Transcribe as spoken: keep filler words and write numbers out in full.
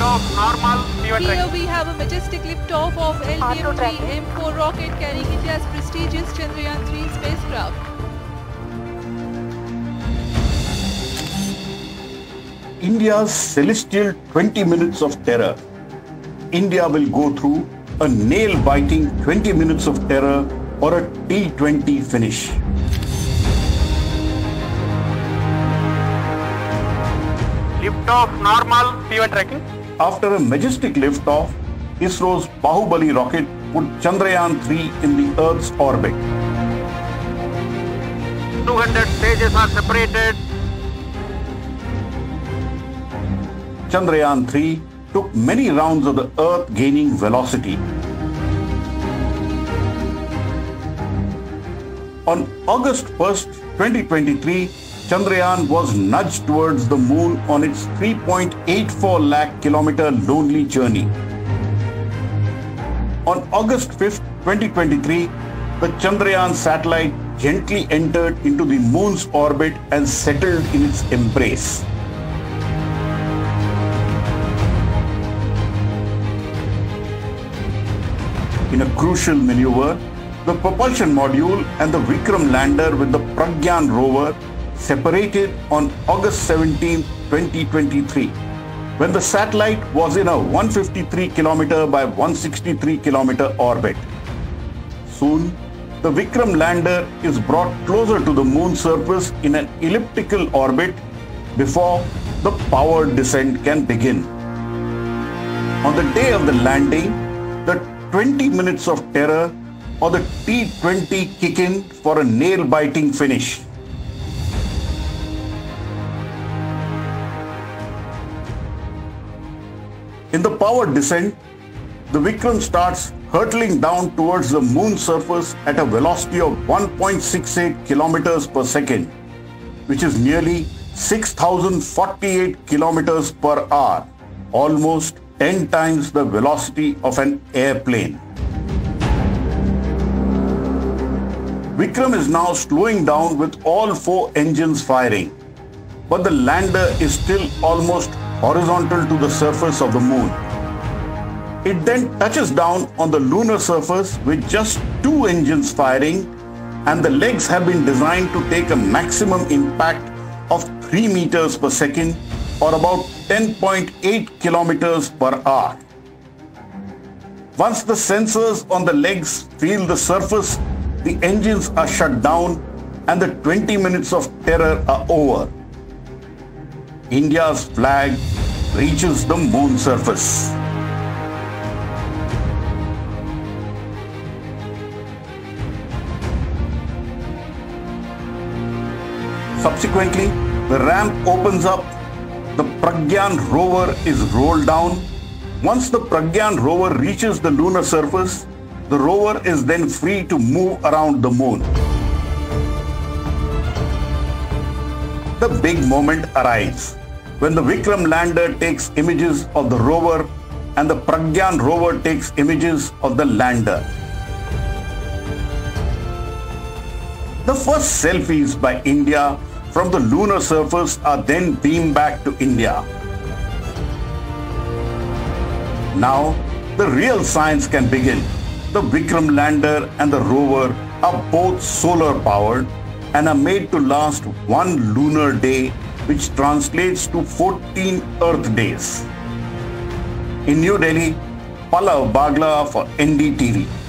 of normal fever track. Here we have a majestic liftoff of L V M three M four rocket carrying India's prestigious Chandrayaan three spacecraft. India's celestial twenty minutes of terror. India will go through a nail-biting twenty minutes of terror or a T twenty finish. Lift-off normal fever tracking. After a majestic lift-off, ISRO's Bahubali rocket put Chandrayaan three in the Earth's orbit. two hundred stages are separated. Chandrayaan three took many rounds of the Earth, gaining velocity. On August first, twenty twenty-three, Chandrayaan was nudged towards the moon on its three point eight four lakh kilometer lonely journey. On August fifth, twenty twenty-three, the Chandrayaan satellite gently entered into the moon's orbit and settled in its embrace. In a crucial maneuver, the propulsion module and the Vikram lander with the Pragyan rover separated on August seventeenth, twenty twenty-three, when the satellite was in a one hundred fifty-three kilometer by one hundred sixty-three kilometer orbit. Soon, the Vikram lander is brought closer to the moon's surface in an elliptical orbit before the powered descent can begin. On the day of the landing, the twenty minutes of terror or the T twenty kick in for a nail-biting finish. In the powered descent, the Vikram starts hurtling down towards the moon's surface at a velocity of one point six eight kilometers per second, which is nearly six thousand forty-eight kilometers per hour, almost ten times the velocity of an airplane. Vikram is now slowing down with all four engines firing, but the lander is still almost horizontal to the surface of the moon. It then touches down on the lunar surface with just two engines firing, and the legs have been designed to take a maximum impact of three meters per second, or about ten point eight kilometers per hour. Once the sensors on the legs feel the surface, the engines are shut down and the twenty minutes of terror are over. India's flag reaches the moon surface. Subsequently, the ramp opens up. The Pragyan rover is rolled down. Once the Pragyan rover reaches the lunar surface, the rover is then free to move around the moon. The big moment arrives when the Vikram lander takes images of the rover and the Pragyan rover takes images of the lander. The first selfies by India from the lunar surface are then beamed back to India. Now, the real science can begin. The Vikram lander and the rover are both solar powered and are made to last one lunar day, which translates to fourteen Earth days. In New Delhi, Pallava Bagla for N D T V.